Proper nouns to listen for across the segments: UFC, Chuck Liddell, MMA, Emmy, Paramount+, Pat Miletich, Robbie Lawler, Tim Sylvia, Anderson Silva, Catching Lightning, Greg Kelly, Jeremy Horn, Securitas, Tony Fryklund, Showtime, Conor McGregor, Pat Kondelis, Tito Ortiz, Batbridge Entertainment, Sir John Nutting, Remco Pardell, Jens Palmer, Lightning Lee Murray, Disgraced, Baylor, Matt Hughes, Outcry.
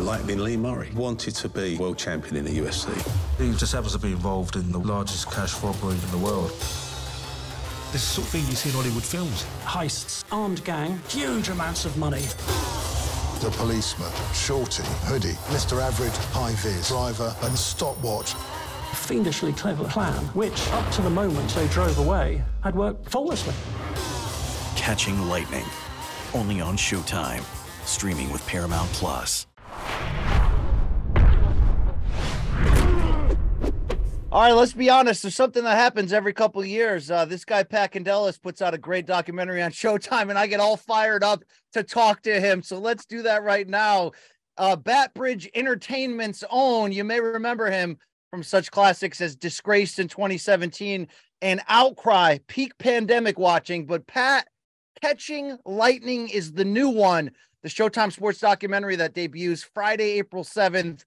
Lightning Lee Murray wanted to be world champion in the UFC. He just happens to be involved in the largest cash robbery in the world. This is the sort of thing you see in Hollywood films. Heists, armed gang, huge amounts of money. The policeman, shorty, hoodie, Mr. Average, high-vis, driver and stopwatch. A fiendishly clever plan, which, up to the moment they drove away, had worked flawlessly. Catching Lightning, only on Showtime. Streaming with Paramount+. All right, let's be honest. There's something that happens every couple of years. This guy, Pat Kondelis, puts out a great documentary on Showtime, and I get all fired up to talk to him. So let's do that right now. Batbridge Entertainment's own, you may remember him from such classics as Disgraced in 2017 and Outcry, peak pandemic watching. But Pat, Catching Lightning is the new one, the Showtime sports documentary that debuts Friday, April 7th.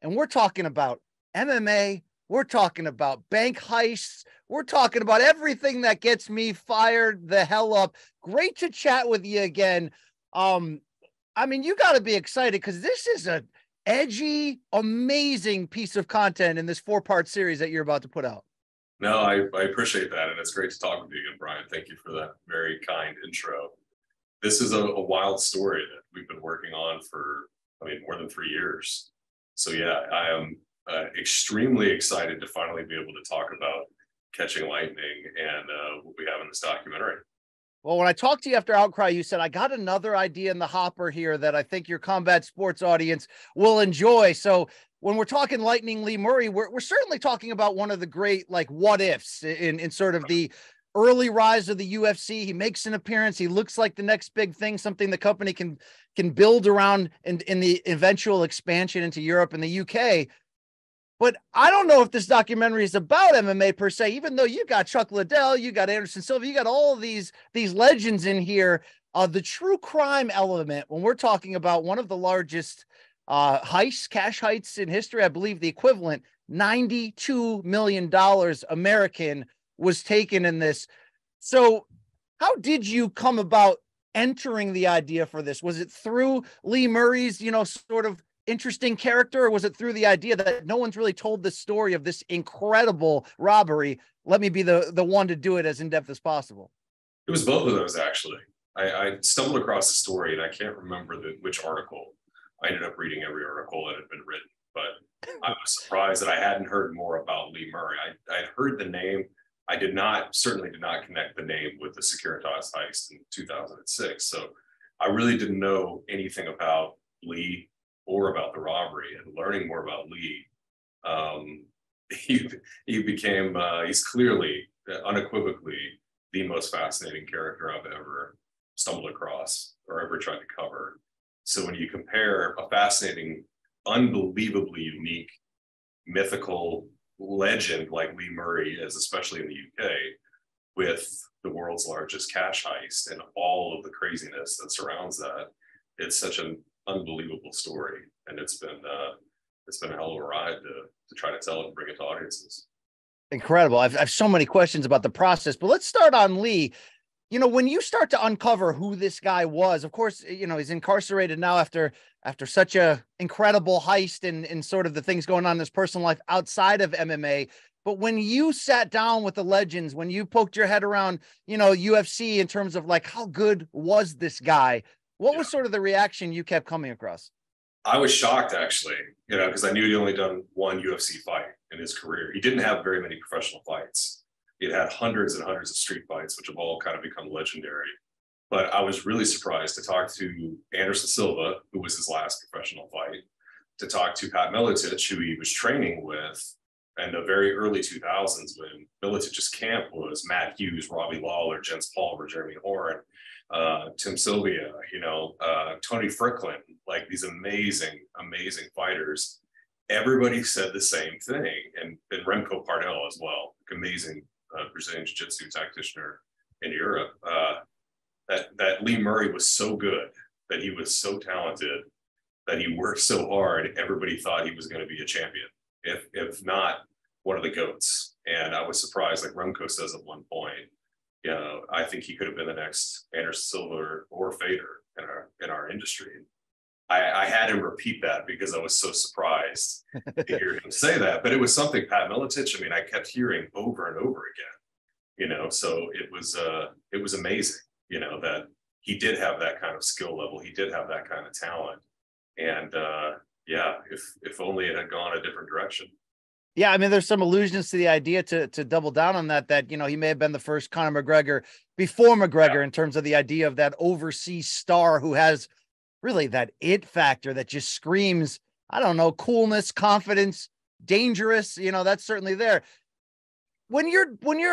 And we're talking about MMA. We're talking about bank heists. We're talking about everything that gets me fired the hell up. Great to chat with you again. I mean, you got to be excited because this is an edgy, amazing piece of content in this four-part series that you're about to put out. No, I appreciate that. And it's great to talk with you again, Brian. Thank you for that very kind intro. This is a wild story that we've been working on for, I mean, more than 3 years. So, yeah, I am extremely excited to finally be able to talk about Catching Lightning and what we have in this documentary. Well, when I talked to you after Outcry, you said, I got another idea in the hopper here that I think your combat sports audience will enjoy. So when we're talking Lightning Lee Murray, we're certainly talking about one of the great, like, what ifs in sort of the early rise of the UFC. He makes an appearance. He looks like the next big thing, something the company can build around in the eventual expansion into Europe and the UK. But I don't know if this documentary is about MMA per se, even though you got Chuck Liddell, you got Anderson Silva, you got all these legends in here. The true crime element, when we're talking about one of the largest heists, cash heists in history, I believe the equivalent, $92 million American was taken in this. So how did you come about entering the idea for this? Was it through Lee Murray's, you know, sort of interesting character, or was it through the idea that no one's really told the story of this incredible robbery? Let me be the one to do it as in-depth as possible. It was both of those, actually. I stumbled across the story, and I can't remember which article. I ended up reading every article that had been written, but I was surprised that I hadn't heard more about Lee Murray. I'd heard the name. I certainly did not connect the name with the Securitas heist in 2006, so I really didn't know anything about Lee or about the robbery, and learning more about Lee, he's clearly, unequivocally, the most fascinating character I've ever stumbled across or ever tried to cover. So when you compare a fascinating, unbelievably unique, mythical legend like Lee Murray is, especially in the UK, with the world's largest cash heist and all of the craziness that surrounds that, it's such an unbelievable story, and it's been a hell of a ride to try to tell it and bring it to audiences. Incredible. I've so many questions about the process, but let's start on Lee. You know, when you start to uncover who this guy was, of course, you know, he's incarcerated now after such a incredible heist and sort of the things going on in his personal life outside of MMA. But when you sat down with the legends, when you poked your head around, you know, UFC in terms of like, how good was this guy? What was sort of the reaction you kept coming across? I was shocked, actually, you know, because I knew he'd only done one UFC fight in his career. He didn't have very many professional fights. He'd had hundreds and hundreds of street fights, which have all kind of become legendary. But I was really surprised to talk to Anderson Silva, who was his last professional fight, to talk to Pat Miletich, who he was training with in the very early 2000s when Miletich's camp was Matt Hughes, Robbie Lawler, Jens Palmer, Jeremy Horn, Tim Sylvia, you know, Tony Fryklund, like these amazing, amazing fighters. Everybody said the same thing, and Remco Pardell as well, amazing Brazilian jiu-jitsu tactitioner in Europe. That Lee Murray was so good, that he was so talented, that he worked so hard. Everybody thought he was going to be a champion, if not one of the GOATs. And I was surprised, like Remco says at one point, you know, I think he could have been the next Anderson Silva or Fader in our industry. I had him repeat that because I was so surprised to hear him say that. But it was something Pat Miletich, I mean, I kept hearing over and over again, you know, so it was amazing, you know, that he did have that kind of skill level. He did have that kind of talent. And yeah, if only it had gone a different direction. Yeah, I mean, there's some allusions to the idea to double down on that, that, you know, he may have been the first Conor McGregor before McGregor, yeah, in terms of the idea of that overseas star who has really that it factor that just screams, I don't know, coolness, confidence, dangerous, you know, that's certainly there. When you're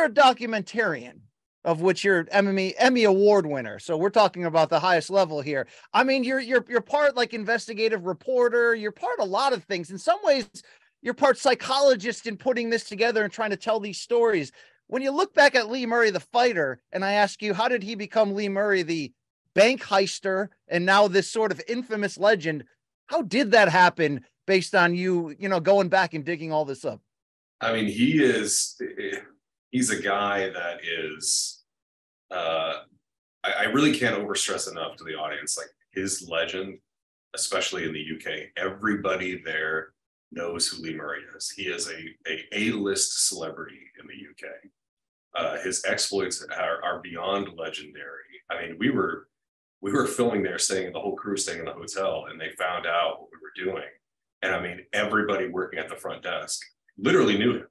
a documentarian, of which you're Emmy Award winner. So we're talking about the highest level here. I mean, you're part like investigative reporter, you're part a lot of things. In some ways, you're part psychologist in putting this together and trying to tell these stories. When you look back at Lee Murray, the fighter, and I ask you, how did he become Lee Murray, the bank heister, and now this sort of infamous legend? How did that happen based on you, you know, going back and digging all this up? I mean, he's a guy that is, I really can't overstress enough to the audience, like his legend, especially in the UK, everybody there knows who Lee Murray is. He is an A-list celebrity in the UK. His exploits are beyond legendary. I mean, we were filming there, staying, the whole crew staying in the hotel, and they found out what we were doing. And I mean, everybody working at the front desk literally knew him,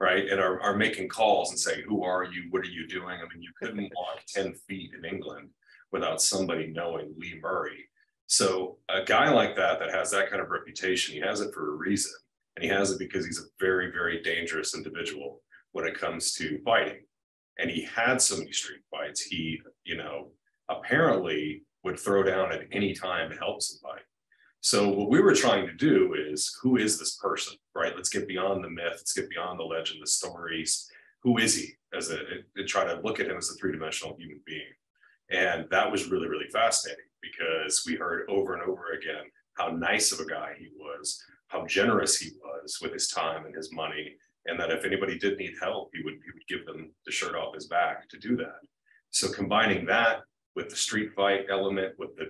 right? And are making calls and saying, who are you? What are you doing? I mean, you couldn't walk 10 feet in England without somebody knowing Lee Murray. So a guy like that, that has that kind of reputation, he has it for a reason. And he has it because he's a very, very dangerous individual when it comes to fighting. And he had so many street fights. He, you know, apparently would throw down at any time to help somebody. So what we were trying to do is, who is this person, right? Let's get beyond the myth. Let's get beyond the legend, the stories. Who is he? As a try to look at him as a three-dimensional human being. And that was really, really fascinating, because we heard over and over again how nice of a guy he was, how generous he was with his time and his money, and that if anybody did need help, he would give them the shirt off his back to do that. So combining that with the street fight element, with the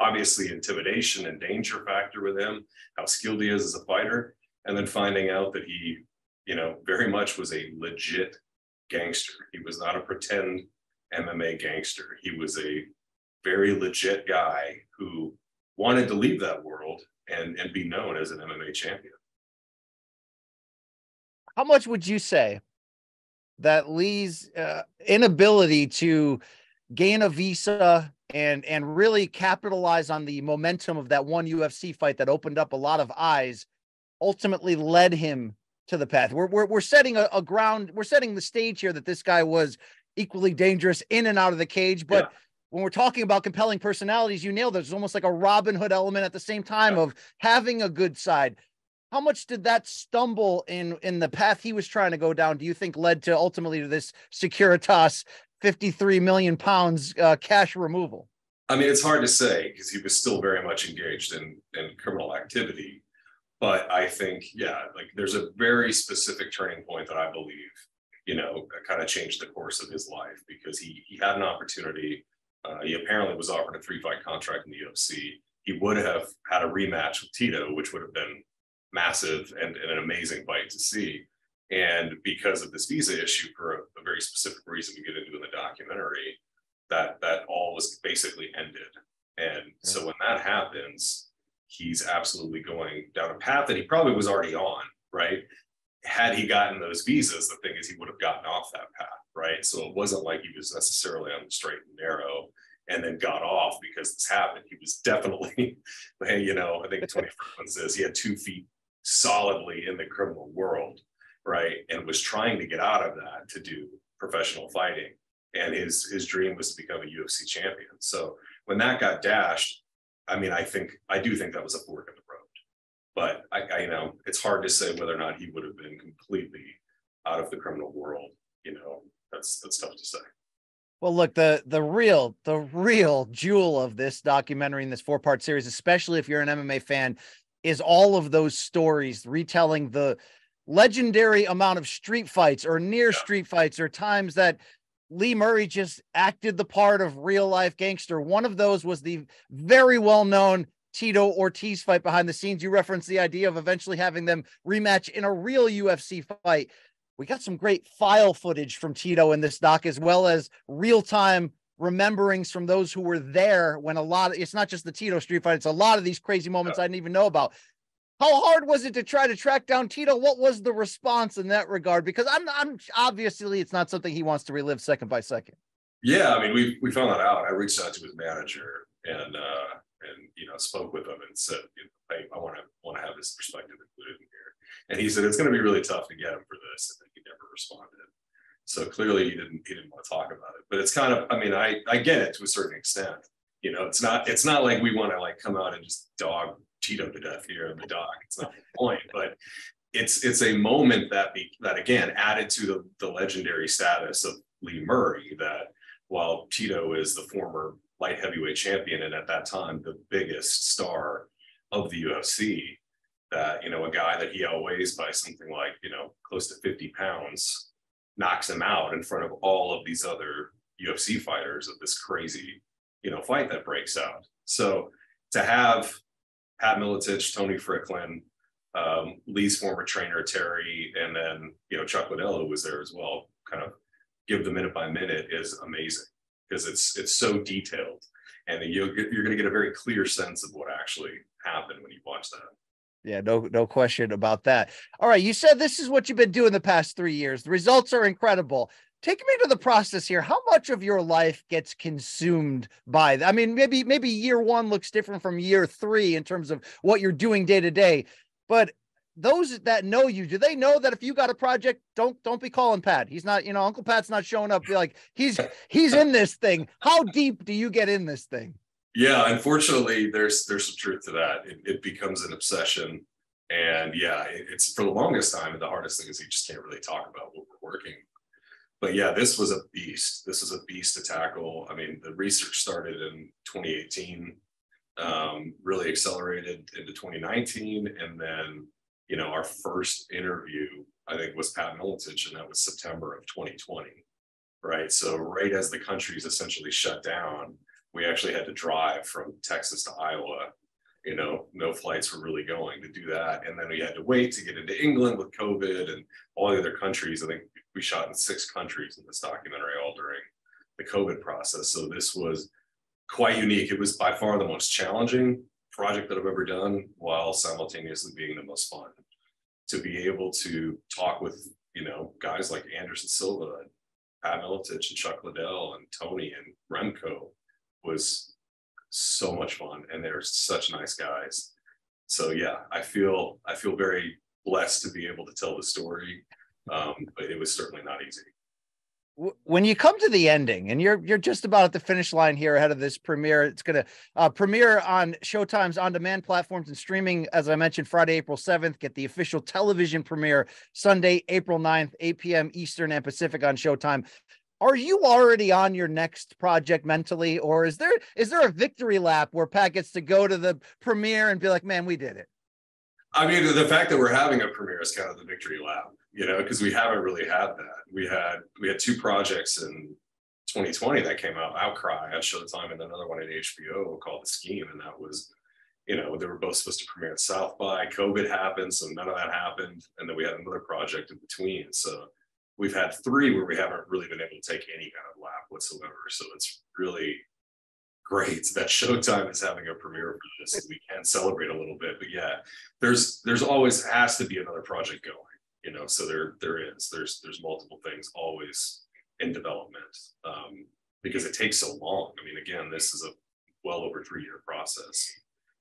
obviously intimidation and danger factor with him, how skilled he is as a fighter, and then finding out that he, you know, very much was a legit gangster. He was not a pretend MMA gangster. He was a very legit guy who wanted to leave that world and be known as an MMA champion. How much would you say that Lee's inability to gain a visa and really capitalize on the momentum of that one UFC fight that opened up a lot of eyes ultimately led him to the path? We're setting a ground, we're setting the stage here that this guy was equally dangerous in and out of the cage. But yeah, when we're talking about compelling personalities, you nailed it. It's almost like a Robin Hood element at the same time, yeah, of having a good side. How much did that stumble in the path he was trying to go down, do you think, led to ultimately to this Securitas 53 million pounds cash removal? I mean, it's hard to say because he was still very much engaged in criminal activity. But I think, yeah, like there's a very specific turning point that I believe, you know, kind of changed the course of his life, because he had an opportunity. He apparently was offered a 3-fight contract in the UFC. He would have had a rematch with Tito, which would have been massive and an amazing fight to see. And because of this visa issue, for a very specific reason we get into in the documentary, that all was basically ended. And yeah, so when that happens, he's absolutely going down a path that he probably was already on, right? Had he gotten those visas, the thing is he would have gotten off that path, right? So it wasn't like he was necessarily on the straight and narrow and then got off because this happened. He was definitely, you know, I think Tony Fryklund says he had 2 feet solidly in the criminal world, right? And was trying to get out of that to do professional fighting. And his dream was to become a UFC champion. So when that got dashed, I mean, I do think that was a fork in the road. But I you know, it's hard to say whether or not he would have been completely out of the criminal world. You know, that's tough to say. Well, look, the real jewel of this documentary in this 4-part series, especially if you're an MMA fan, is all of those stories retelling the legendary amount of street fights or near, yeah, street fights or times that Lee Murray just acted the part of real life gangster. One of those was the very well known Tito Ortiz fight behind the scenes. You referenced the idea of eventually having them rematch in a real UFC fight. We got some great file footage from Tito in this doc, as well as real-time rememberings from those who were there when a lot of, it's not just the Tito street fight, it's a lot of these crazy moments I didn't even know about. How hard was it to try to track down Tito? What was the response in that regard? Because I'm obviously it's not something he wants to relive second by second. Yeah, I mean, we found that out. I reached out to his manager and you know, spoke with him and said, you know, I want to have his perspective included in here. And he said, it's going to be really tough to get him for this. And then he never responded. So clearly he didn't want to talk about it, but it's kind of, I mean, I get it to a certain extent, you know, it's not like we want to like come out and just dog Tito to death here in the doc. It's not the point, but it's a moment that again, added to the legendary status of Lee Murray, that while Tito is the former light heavyweight champion, and at that time, the biggest star of the UFC, that, you know, a guy that he outweighs by something like, you know, close to 50 pounds, knocks him out in front of all of these other UFC fighters of this crazy, you know, fight that breaks out. So to have Pat Miletich, Tony Fryklund, Lee's former trainer, Terry, and then, you know, Chuck Liddell, who was there as well, kind of give the minute by minute is amazing, because it's so detailed, and you're going to get a very clear sense of what actually happened when you watch that. Yeah, no question about that. All right. You said this is what you've been doing the past 3 years. The results are incredible. Take me to the process here. How much of your life gets consumed by that? I mean, maybe year one looks different from year three in terms of what you're doing day to day, but those that know you, do they know that if you got a project, don't be calling Pat? He's not, you know, Uncle Pat's not showing up. Be like, he's in this thing. How deep do you get in this thing? Yeah, unfortunately, there's some truth to that. It becomes an obsession. And yeah, it's for the longest time, the hardest thing is you just can't really talk about what we're working. But yeah, this was a beast. This was a beast to tackle. I mean, the research started in 2018, really accelerated into 2019. And then, you know, our first interview, I think, was Pat Miletich, and that was September of 2020, right? So right as the country's essentially shut down, we actually had to drive from Texas to Iowa. You know, no flights were really going to do that. And then we had to wait to get into England with COVID and all the other countries. I think we shot in 6 countries in this documentary, all during the COVID process. So this was quite unique. It was by far the most challenging project that I've ever done, while simultaneously being the most fun. To be able to talk with, you know, guys like Anderson Silva, and Pat Miletich, and Chuck Liddell, and Tony, and Remco, was so much fun, and they're such nice guys. So yeah, I feel very blessed to be able to tell the story, but it was certainly not easy. When you come to the ending, and you're just about at the finish line here ahead of this premiere, it's going to premiere on Showtime's on-demand platforms and streaming, as I mentioned, Friday, April 7th. Get the official television premiere Sunday, April 9th, 8 p.m. Eastern and Pacific on Showtime. Are you already on your next project mentally, or is there a victory lap where Pat gets to go to the premiere and be like, man, we did it? I mean, the fact that we're having a premiere is kind of the victory lap, you know, because we haven't really had that. We had 2 projects in 2020 that came out, Outcry on Showtime and another one at HBO called The Scheme. And that was, you know, they were both supposed to premiere at South by. COVID happened, so none of that happened. And then we had another project in between. So we've had 3 where we haven't really been able to take any kind of lap whatsoever. So it's really great that Showtime is having a premiere for this, and we can celebrate a little bit. But yeah, there's always has to be another project going, you know, so there's multiple things always in development, because it takes so long. I mean, again, this is a well over 3-year process.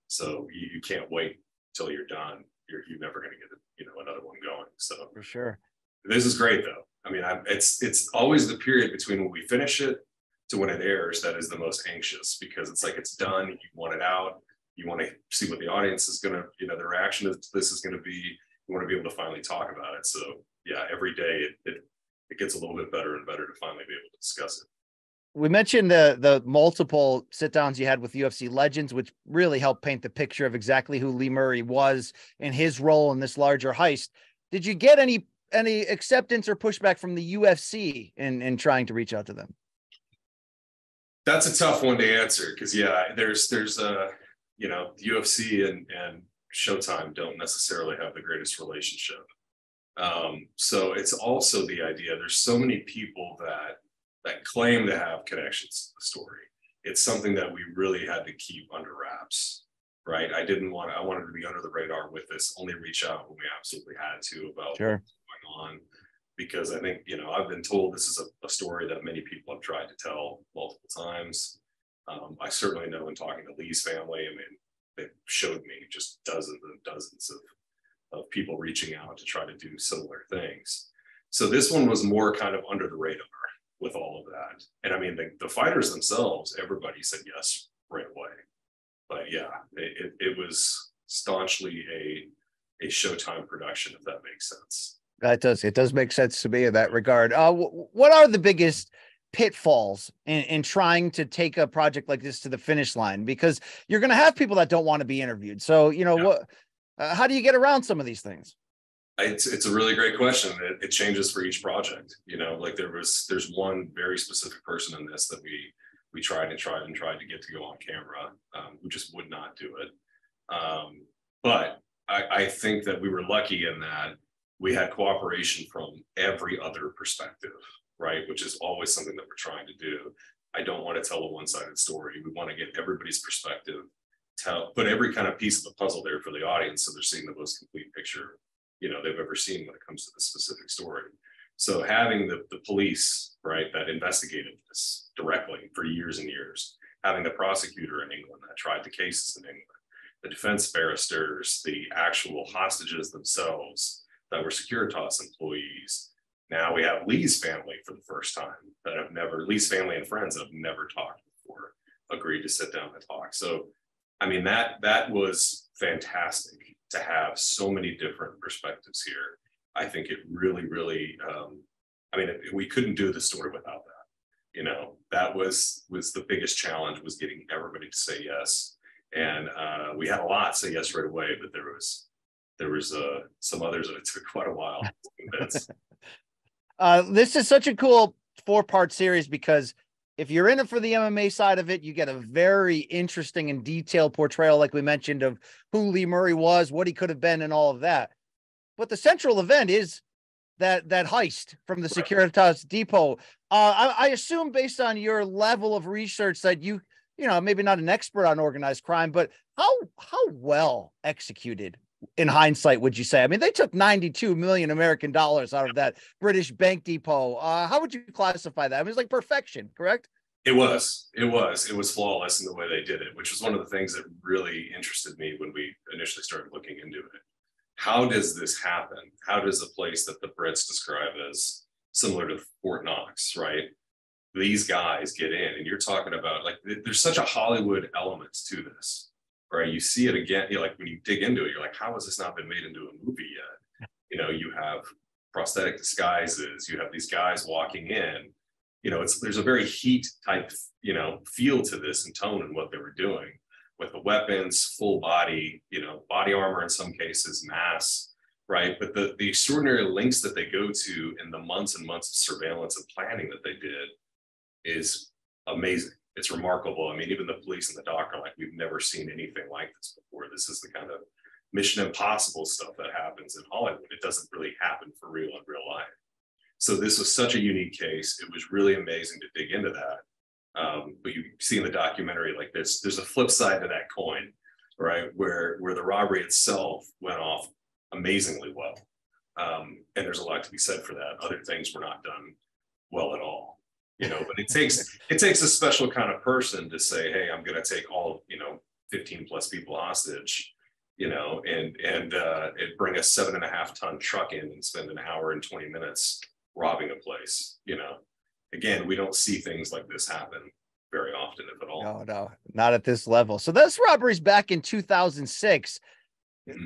So you can't wait till you're done. You're never going to get, you know, another one going. So for sure. This is great, though. I mean, it's always the period between when we finish it to when it airs that is the most anxious, because it's like it's done, you want it out, you want to see what the audience is going to, you know, the reaction to this is going to be, you want to be able to finally talk about it. So yeah, every day it gets a little bit better and better to finally be able to discuss it. We mentioned the multiple sit-downs you had with UFC legends, which really helped paint the picture of exactly who Lee Murray was and his role in this larger heist. Did you get any acceptance or pushback from the UFC in trying to reach out to them? That's a tough one to answer, because yeah, there's you know, the UFC and Showtime don't necessarily have the greatest relationship. So it's also the idea, there's so many people that claim to have connections to the story. It's something that we really had to keep under wraps, right? I wanted to be under the radar with this, only reach out when we absolutely had to about what's going on. Because I think, you know, I've been told this is a story that many people have tried to tell multiple times. I certainly know in talking to Lee's family, I mean, they showed me just dozens and dozens of people reaching out to try to do similar things. So this one was more kind of under the radar with all of that. And I mean, the fighters themselves, everybody said yes right away. But yeah, it was staunchly a Showtime production, if that makes sense. That does. It does make sense to me in that regard. What are the biggest pitfalls in trying to take a project like this to the finish line? Because you're going to have people that don't want to be interviewed. So, you know, how do you get around some of these things? It's a really great question. It changes for each project. You know, like there's one very specific person in this that we tried to get to go on camera, who just would not do it. But I think that we were lucky in that we had cooperation from every other perspective, right? Which is always something that we're trying to do. I don't want to tell a one-sided story. We want to get everybody's perspective, put every kind of piece of the puzzle there for the audience so they're seeing the most complete picture, you know, they've ever seen when it comes to this specific story. So having the police, right, that investigated this directly for years and years, having the prosecutor in England that tried the cases in England, the defense barristers, the actual hostages themselves that were Securitas employees. Now we have Lee's family for the first time that have never, Lee's family and friends that have never talked before, agreed to sit down and talk. So, I mean, that was fantastic to have so many different perspectives here. I think it really, really, I mean, we couldn't do the story without that. You know, that was the biggest challenge, was getting everybody to say yes. And we had a lot say yes right away, but there was some others that it took quite a while to convince. This is such a cool 4-part series because if you're in it for the MMA side of it, you get a very interesting and detailed portrayal, like we mentioned, of who Lee Murray was, what he could have been, and all of that. But the central event is that heist from the Securitas depot. I assume, based on your level of research, that you know, maybe not an expert on organized crime, but how well executed, in hindsight, would you say? I mean, they took $92 million American dollars out of that British bank depot. How would you classify that? I mean, it's like perfection, correct? It was flawless in the way they did it, which was one of the things that really interested me when we initially started looking into it. How does this happen? How does a place that the Brits describe as similar to Fort Knox, right? These guys get in, and you're talking about, like, there's such a Hollywood element to this. Right, you see it again, you know, like when you dig into it, you're like, how has this not been made into a movie yet? You know, you have prosthetic disguises, you have these guys walking in, you know, there's a very Heat type, you know, feel to this and tone and what they were doing with the weapons, full body, you know, body armor in some cases, masks, right? But the extraordinary lengths that they go to in the months and months of surveillance and planning that they did is amazing. It's remarkable. I mean, even the police and the doc are like, we've never seen anything like this before. This is the kind of Mission Impossible stuff that happens in Hollywood. It doesn't really happen for real in real life. So this was such a unique case. It was really amazing to dig into that. But you see in the documentary, like this, there's a flip side to that coin, right? Where the robbery itself went off amazingly well. And there's a lot to be said for that. Other things were not done well at all. You know, but it takes a special kind of person to say, hey, I'm going to take all, you know, 15 plus people hostage, you know, and bring a 7.5-ton truck in and spend an hour and 20 minutes robbing a place. You know, again, we don't see things like this happen very often, if at all. No, not at this level. So this robbery's back in 2006. Mm-hmm.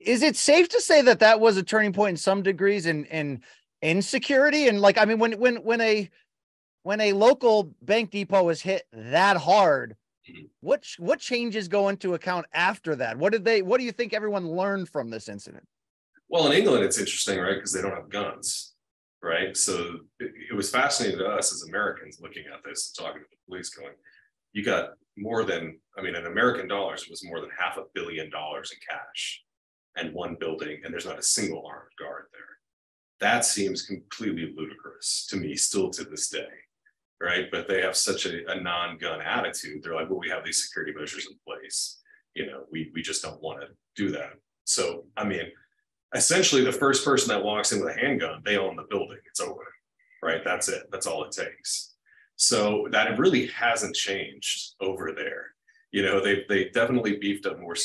Is it safe to say that was a turning point in some degrees in insecurity? And, like, I mean, when a local bank depot is hit that hard, what changes go into account after that? What do you think everyone learned from this incident? Well, in England, it's interesting, right? Because they don't have guns, right? So it was fascinating to us as Americans looking at this and talking to the police going, you got more than, I mean, in American dollars, was more than $500 million in cash and one building, and there's not a single armed guard there. That seems completely ludicrous to me still to this day, right? But they have such a non-gun attitude. They're like, well, we have these security measures in place. You know, we just don't want to do that. So, I mean, essentially the first person that walks in with a handgun, they own the building. It's over, right? That's it. That's all it takes. So that really hasn't changed over there. You know, they definitely beefed up more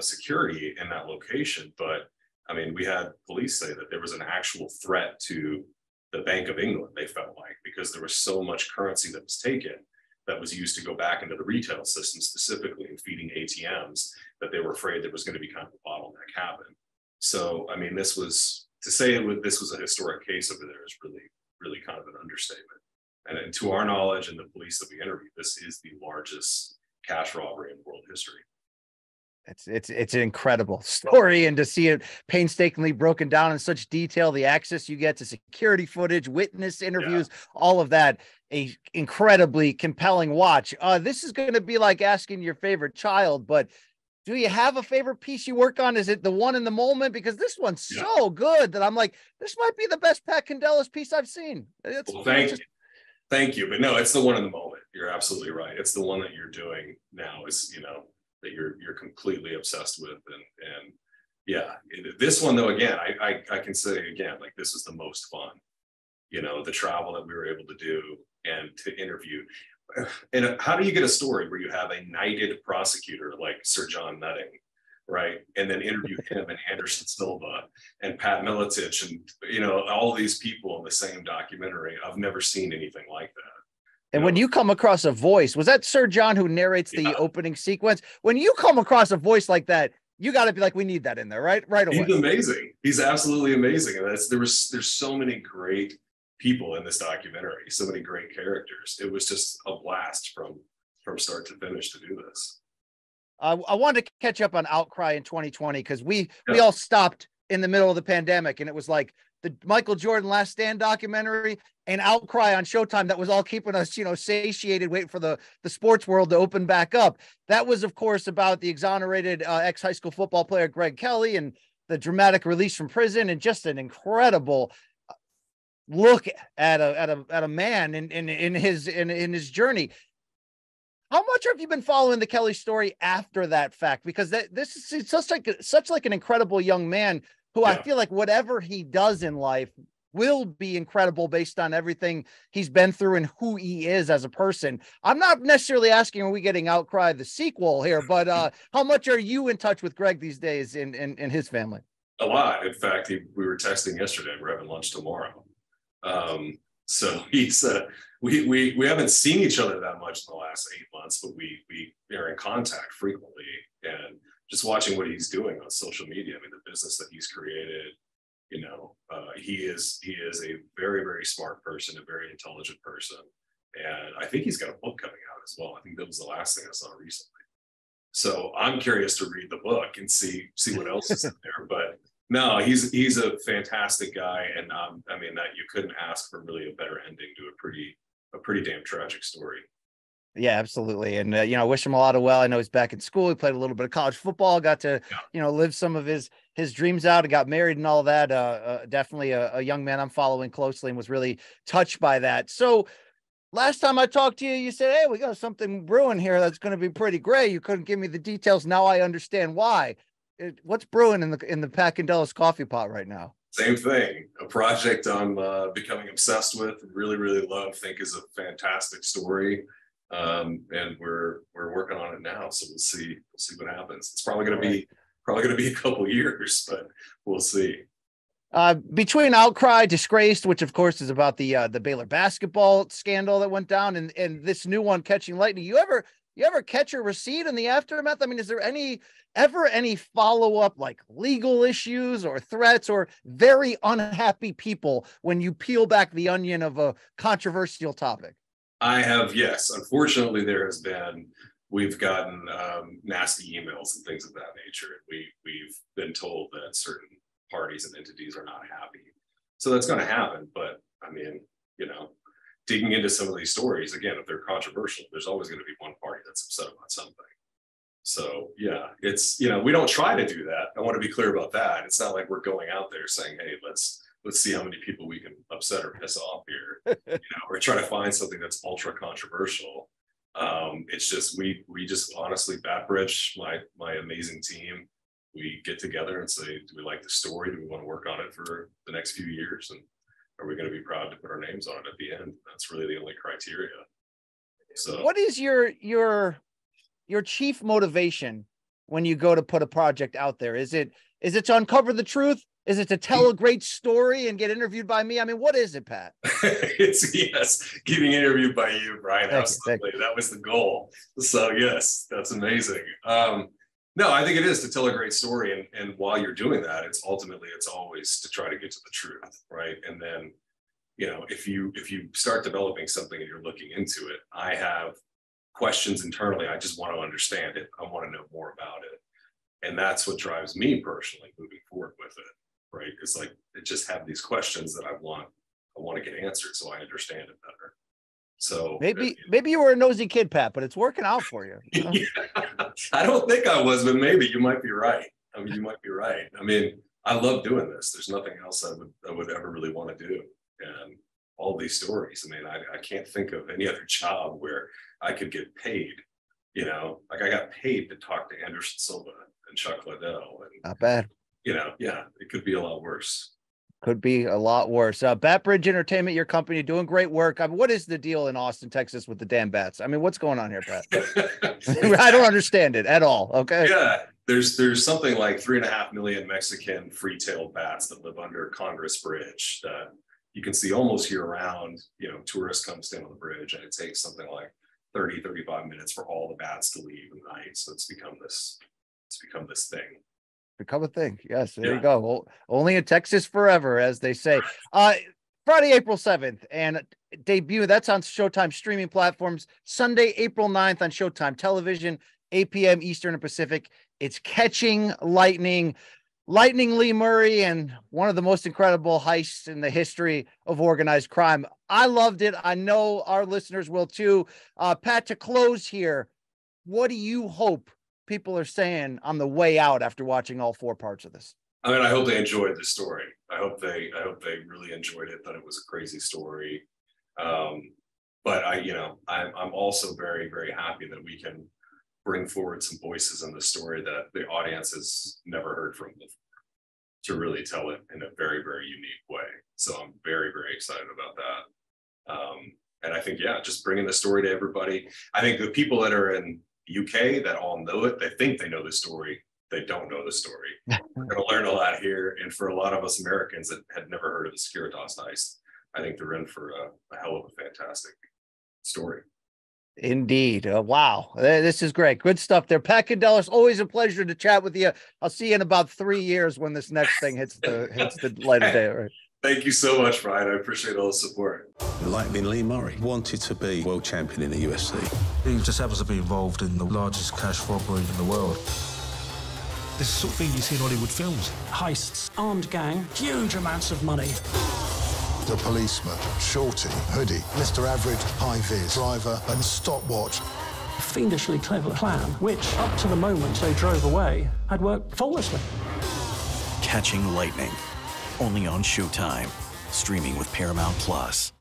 security in that location, but I mean, we had police say that there was an actual threat to the Bank of England, they felt like, because there was so much currency that was taken that was used to go back into the retail system specifically and feeding ATMs, that they were afraid there was going to be kind of a bottleneck happen. So, I mean, this was, to say it was, this was a historic case over there is really, really kind of an understatement. And to our knowledge and the police that we interviewed, this is the largest cash robbery in world history. It's an incredible story, and to see it painstakingly broken down in such detail, the access you get to security footage, witness interviews, all of that, a incredibly compelling watch. This is going to be like asking your favorite child, but do you have a favorite piece you work on? Is it the one in the moment? Because this one's so good that I'm like, this might be the best Pat Kondelis piece I've seen. Well, thank you. But no, it's the one in the moment. You're absolutely right. It's the one that you're doing now is, you know, that you're completely obsessed with. And yeah, this one though, again, I can say again, like, this is the most fun, you know, the travel that we were able to do and to interview. And how do you get a story where you have a knighted prosecutor like Sir John Nutting, right? And then interview him and Anderson Silva and Pat Miletich and, you know, all these people in the same documentary. I've never seen anything like that. And when you come across a voice, was that Sir John who narrates the opening sequence? When you come across a voice like that, you got to be like, we need that in there, right? Right away. He's amazing. He's absolutely amazing. And that's, there's so many great people in this documentary, so many great characters. It was just a blast from start to finish to do this. I wanted to catch up on Outcry in 2020 because we all stopped in the middle of the pandemic, and it was like the Michael Jordan Last Stand documentary and Outcry on Showtime. That was all keeping us, you know, satiated, waiting for the sports world to open back up. That was, of course, about the exonerated ex-high school football player Greg Kelly and the dramatic release from prison, and just an incredible look at a man in his journey. How much have you been following the Kelly story after that fact? Because this is such like an incredible young man who I feel like whatever he does in life will be incredible based on everything he's been through and who he is as a person. I'm not necessarily asking, are we getting Outcry, the sequel here, but how much are you in touch with Greg these days in his family? A lot. In fact, we were texting yesterday. We're having lunch tomorrow. So he's, we haven't seen each other that much in the last 8 months, but we are in contact frequently, and just watching what he's doing on social media. I mean, the business that he's created, you know, he is a very, very smart person, a very intelligent person. And I think he's got a book coming out as well. I think that was the last thing I saw recently. So I'm curious to read the book and see what else is in there. But no, he's a fantastic guy. And I mean, that you couldn't ask for really a better ending to a pretty damn tragic story. Yeah, absolutely. And, you know, I wish him a lot of well. I know he's back in school. He played a little bit of college football, got to, you know, live some of his dreams out, and got married and all that. Definitely a young man I'm following closely and was really touched by that. So last time I talked to you, you said, hey, we got something brewing here that's going to be pretty great. You couldn't give me the details. Now I understand why. What's brewing in the Pat Kondelis coffee pot right now? Same thing, a project I'm becoming obsessed with, really, really love, think is a fantastic story. And we're working on it now, so we'll see what happens. It's probably gonna be a couple years, but we'll see. Between Outcry, Disgraced, which of course is about the Baylor basketball scandal that went down, and this new one, Catching Lightning, you ever catch a receipt in the aftermath? I mean, is there any follow-up, like legal issues or threats or very unhappy people when you peel back the onion of a controversial topic? I have, yes. Unfortunately, we've gotten nasty emails and things of that nature. We've been told that certain parties and entities are not happy. So that's going to happen. But I mean, you know, digging into some of these stories, again, if they're controversial, there's always going to be one party that that's upset about something. So yeah, it's, you know, we don't try to do that. I want to be clear about that. It's not like we're going out there saying, hey, let's see how many people we can upset or piss off here. You know, we're trying to find something that's ultra controversial. It's just, we just honestly, Batbridge, my amazing team, we get together and say, do we like the story? Do we want to work on it for the next few years? And are we going to be proud to put our names on it at the end? That's really the only criteria. So what is your chief motivation when you go to put a project out there? Is it to uncover the truth? Is it to tell a great story and get interviewed by me? I mean, what is it, Pat? It's, yes, getting interviewed by you, Brian. Absolutely. That was the goal. So yes, that's amazing. No, I think it is to tell a great story. And while you're doing that, it's always to try to get to the truth. Right. And then, you know, if you start developing something and you're looking into it, I have questions internally. I just want to understand it. I want to know more about it. And that's what drives me personally moving forward with it. Right. It's like, I just have these questions that I want to get answered so I understand it better. So maybe you were a nosy kid, Pat, but it's working out for you. You know? Yeah. I don't think I was, but maybe you might be right. I mean, you might be right. I mean, I love doing this. There's nothing else I would ever really want to do. And all these stories, I mean, I can't think of any other job where I could get paid, you know, like I got paid to talk to Anderson Silva and Chuck Liddell. And, not bad. You know, yeah, it could be a lot worse. Could be a lot worse. Batbridge Entertainment, your company, doing great work. I mean, what is the deal in Austin, Texas with the damn bats? I mean, what's going on here, Pat? I don't understand it at all. Okay. Yeah. There's something like 3.5 million Mexican free-tailed bats that live under Congress Bridge that you can see almost year round. You know, tourists come stand on the bridge and it takes something like 30, 35 minutes for all the bats to leave at night. So it's become this thing. Become a thing. Yes, there you go. Only in Texas forever, as they say. Friday, April 7th, and debut. That's on Showtime streaming platforms. Sunday, April 9th on Showtime television, 8 p.m. Eastern and Pacific. It's Catching Lightning. Lightning Lee Murray, and one of the most incredible heists in the history of organized crime. I loved it. I know our listeners will too. Pat, to close here, what do you hope people are saying on the way out after watching all four parts of this? I mean, I hope they enjoyed the story. I hope they really enjoyed it, thought it was a crazy story. But I, you know, I'm also very, very happy that we can bring forward some voices in the story that the audience has never heard from before, to really tell it in a very, very unique way. So I'm very, very excited about that. And I think, yeah, just bringing the story to everybody. I think the people that are in UK that all know it, they think they know the story, they don't know the story. We're going to learn a lot here, and for a lot of us Americans that had never heard of the Securitas heist, I think they're in for a hell of a fantastic story. Indeed. Wow, this is great. Good stuff there, Pat Kondelis. Always a pleasure to chat with you. I'll see you in about 3 years when this next thing hits the light of day. All right. Thank you so much, Brian. I appreciate all the support. Lightning Lee Murray wanted to be world champion in the UFC. He just happens to be involved in the largest cash robbery in the world. This is the sort of thing you see in Hollywood films. Heists, armed gang, huge amounts of money. The policeman, shorty, hoodie, Mr. Average, high-vis, driver, and stopwatch. A fiendishly clever plan, which, up to the moment they drove away, had worked flawlessly. Catching Lightning. Only on Showtime. Streaming with Paramount+.